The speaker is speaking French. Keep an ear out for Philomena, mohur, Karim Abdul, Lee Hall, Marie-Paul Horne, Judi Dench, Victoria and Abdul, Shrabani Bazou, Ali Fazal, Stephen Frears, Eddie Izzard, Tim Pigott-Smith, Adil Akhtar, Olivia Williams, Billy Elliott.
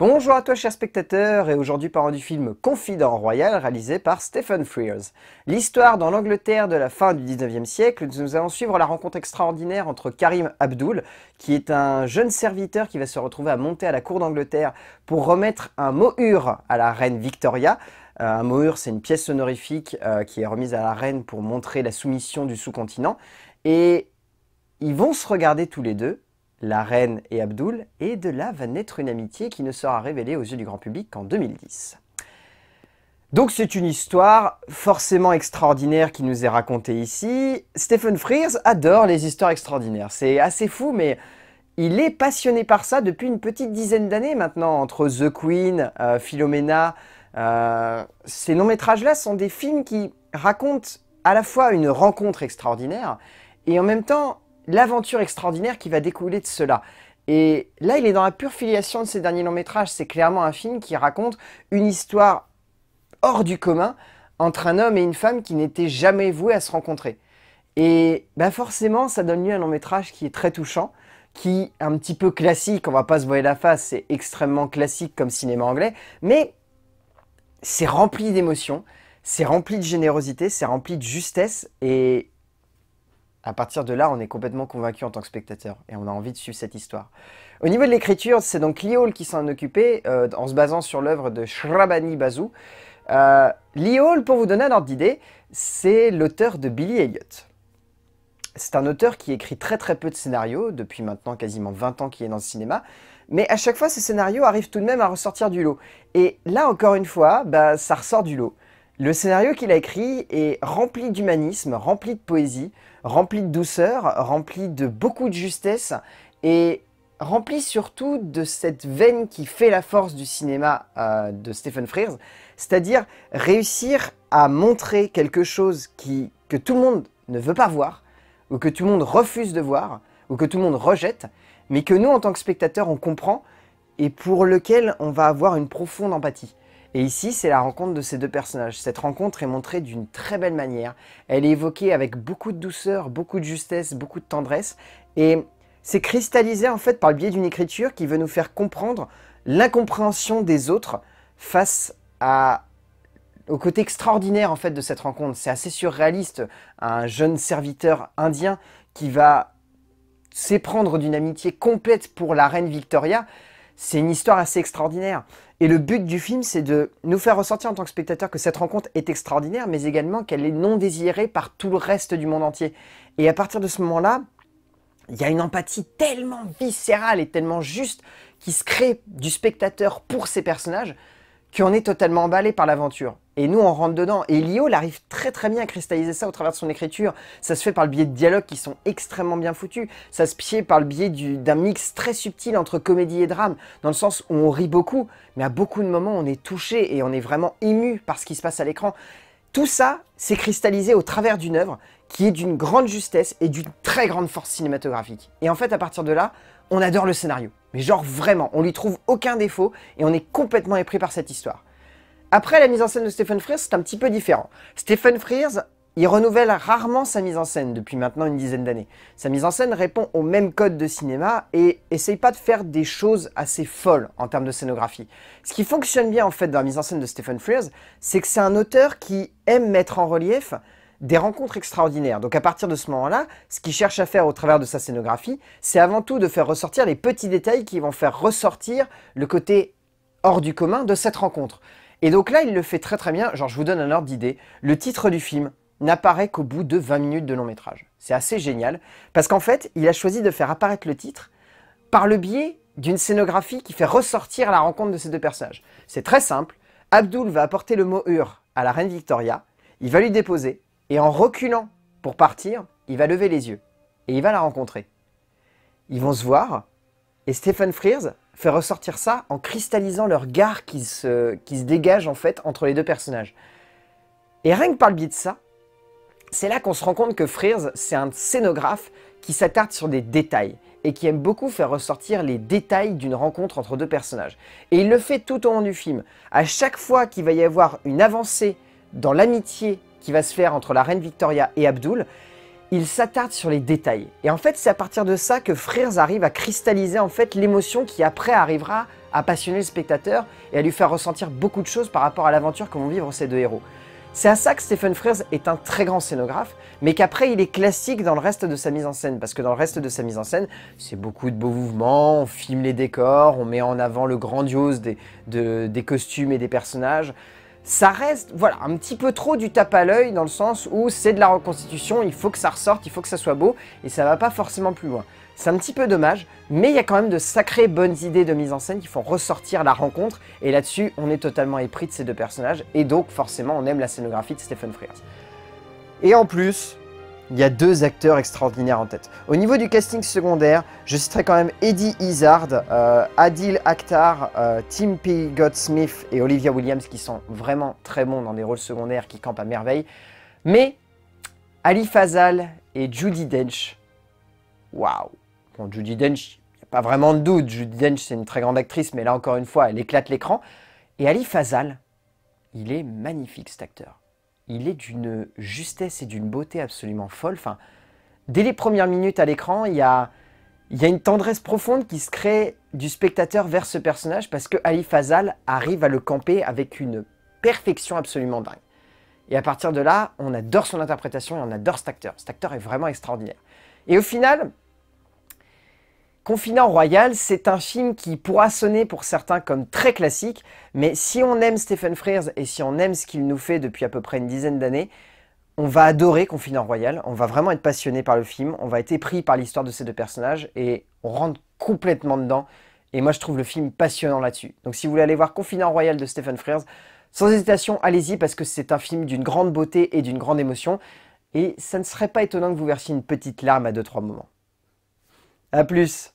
Bonjour à toi chers spectateurs, et aujourd'hui parlons du film Confident Royal réalisé par Stephen Frears. L'histoire dans l'Angleterre de la fin du 19e siècle, nous allons suivre la rencontre extraordinaire entre Karim Abdul, qui est un jeune serviteur qui va se retrouver à monter à la cour d'Angleterre pour remettre un mohur à la reine Victoria. Un mohur, c'est une pièce honorifique qui est remise à la reine pour montrer la soumission du sous-continent. Et ils vont se regarder tous les deux, la reine et Abdul, et de là va naître une amitié qui ne sera révélée aux yeux du grand public qu'en 2010. Donc c'est une histoire forcément extraordinaire qui nous est racontée ici. Stephen Frears adore les histoires extraordinaires, c'est assez fou, mais il est passionné par ça depuis une petite dizaine d'années maintenant, entre The Queen, Philomena. Ces longs-métrages-là sont des films qui racontent à la fois une rencontre extraordinaire et en même temps l'aventure extraordinaire qui va découler de cela. Et là, il est dans la pure filiation de ces derniers longs-métrages. C'est clairement un film qui raconte une histoire hors du commun entre un homme et une femme qui n'étaient jamais voués à se rencontrer. Et bah forcément, ça donne lieu à un long-métrage qui est très touchant, qui est un petit peu classique, on va pas se voiler la face, c'est extrêmement classique comme cinéma anglais, mais c'est rempli d'émotions, c'est rempli de générosité, c'est rempli de justesse, et à partir de là, on est complètement convaincu en tant que spectateur, et on a envie de suivre cette histoire. Au niveau de l'écriture, c'est donc Lee Hall qui s'en occupait, en se basant sur l'œuvre de Shrabani Bazou. Lee Hall, pour vous donner un ordre d'idée, c'est l'auteur de Billy Elliott. C'est un auteur qui écrit très peu de scénarios, depuis maintenant quasiment 20 ans qu'il est dans le cinéma, mais à chaque fois, ces scénarios arrivent tout de même à ressortir du lot. Et là, encore une fois, bah, ça ressort du lot. Le scénario qu'il a écrit est rempli d'humanisme, rempli de poésie, rempli de douceur, rempli de beaucoup de justesse, et rempli surtout de cette veine qui fait la force du cinéma de Stephen Frears, c'est-à-dire réussir à montrer quelque chose que tout le monde ne veut pas voir, ou que tout le monde refuse de voir, ou que tout le monde rejette, mais que nous, en tant que spectateurs, on comprend et pour lequel on va avoir une profonde empathie. Et ici, c'est la rencontre de ces deux personnages. Cette rencontre est montrée d'une très belle manière. Elle est évoquée avec beaucoup de douceur, beaucoup de justesse, beaucoup de tendresse, et c'est cristallisé en fait par le biais d'une écriture qui veut nous faire comprendre l'incompréhension des autres face à au côté extraordinaire en fait de cette rencontre. C'est assez surréaliste, un jeune serviteur indien qui va s'éprendre d'une amitié complète pour la reine Victoria. C'est une histoire assez extraordinaire. Et le but du film, c'est de nous faire ressentir en tant que spectateur que cette rencontre est extraordinaire, mais également qu'elle est non désirée par tout le reste du monde entier. Et à partir de ce moment-là, il y a une empathie tellement viscérale et tellement juste qui se crée du spectateur pour ces personnages, qu'on est totalement emballé par l'aventure. Et nous, on rentre dedans. Et Lee Hall arrive très bien à cristalliser ça au travers de son écriture. Ça se fait par le biais de dialogues qui sont extrêmement bien foutus. Ça se fait par le biais d'un mix très subtil entre comédie et drame, dans le sens où on rit beaucoup, mais à beaucoup de moments, on est touché et on est vraiment ému par ce qui se passe à l'écran. Tout ça, c'est cristallisé au travers d'une œuvre qui est d'une grande justesse et d'une très grande force cinématographique. Et en fait, à partir de là, on adore le scénario. Mais genre vraiment, on lui trouve aucun défaut et on est complètement épris par cette histoire. Après, la mise en scène de Stephen Frears, c'est un petit peu différent. Stephen Frears, il renouvelle rarement sa mise en scène depuis maintenant une dizaine d'années. Sa mise en scène répond aux mêmes codes de cinéma et essaye pas de faire des choses assez folles en termes de scénographie. Ce qui fonctionne bien en fait dans la mise en scène de Stephen Frears, c'est que c'est un auteur qui aime mettre en relief des rencontres extraordinaires. Donc à partir de ce moment-là, ce qu'il cherche à faire au travers de sa scénographie, c'est avant tout de faire ressortir les petits détails qui vont faire ressortir le côté hors du commun de cette rencontre. Et donc là, il le fait très bien. Genre, je vous donne un ordre d'idée. Le titre du film n'apparaît qu'au bout de 20 minutes de long métrage. C'est assez génial, parce qu'en fait, il a choisi de faire apparaître le titre par le biais d'une scénographie qui fait ressortir la rencontre de ces deux personnages. C'est très simple. Abdul va apporter le mohur à la reine Victoria, il va lui déposer, et en reculant pour partir, il va lever les yeux et il va la rencontrer. Ils vont se voir, et Stephen Frears fait ressortir ça en cristallisant le regard qui se dégage en fait entre les deux personnages. Et rien que par le biais de ça, c'est là qu'on se rend compte que Frears, c'est un scénographe qui s'attarde sur des détails et qui aime beaucoup faire ressortir les détails d'une rencontre entre deux personnages. Et il le fait tout au long du film. À chaque fois qu'il va y avoir une avancée dans l'amitié qui va se faire entre la reine Victoria et Abdul, il s'attarde sur les détails. Et en fait, c'est à partir de ça que Frears arrive à cristalliser en fait l'émotion qui après arrivera à passionner le spectateur et à lui faire ressentir beaucoup de choses par rapport à l'aventure que vont vivre ces deux héros. C'est à ça que Stephen Frears est un très grand scénographe, mais qu'après il est classique dans le reste de sa mise en scène, parce que dans le reste de sa mise en scène, c'est beaucoup de beaux mouvements, on filme les décors, on met en avant le grandiose des costumes et des personnages. Ça reste, voilà, un petit peu trop du tape à l'œil dans le sens où c'est de la reconstitution, il faut que ça ressorte, il faut que ça soit beau, et ça va pas forcément plus loin. C'est un petit peu dommage, mais il y a quand même de sacrées bonnes idées de mise en scène qui font ressortir la rencontre, et là-dessus, on est totalement épris de ces deux personnages, et donc forcément, on aime la scénographie de Stephen Frears. Et en plus, il y a deux acteurs extraordinaires en tête. Au niveau du casting secondaire, je citerai quand même Eddie Izzard, Adil Akhtar, Tim Pigott-Smith et Olivia Williams qui sont vraiment très bons dans des rôles secondaires qui campent à merveille. Mais Ali Fazal et Judi Dench, waouh! Bon, Judi Dench, il n'y a pas vraiment de doute. Judi Dench, c'est une très grande actrice, mais là, encore une fois, elle éclate l'écran. Et Ali Fazal, il est magnifique, cet acteur. Il est d'une justesse et d'une beauté absolument folle. Enfin, dès les premières minutes à l'écran, il y a une tendresse profonde qui se crée du spectateur vers ce personnage parce que Ali Fazal arrive à le camper avec une perfection absolument dingue. Et à partir de là, on adore son interprétation et on adore cet acteur. Cet acteur est vraiment extraordinaire. Et au final... Confident Royal, c'est un film qui pourra sonner pour certains comme très classique, mais si on aime Stephen Frears et si on aime ce qu'il nous fait depuis à peu près une dizaine d'années, on va adorer Confident Royal, on va vraiment être passionné par le film, on va être épris par l'histoire de ces deux personnages et on rentre complètement dedans. Et moi je trouve le film passionnant là-dessus. Donc si vous voulez aller voir Confident Royal de Stephen Frears, sans hésitation, allez-y parce que c'est un film d'une grande beauté et d'une grande émotion et ça ne serait pas étonnant que vous versiez une petite larme à 2-3 moments. A plus!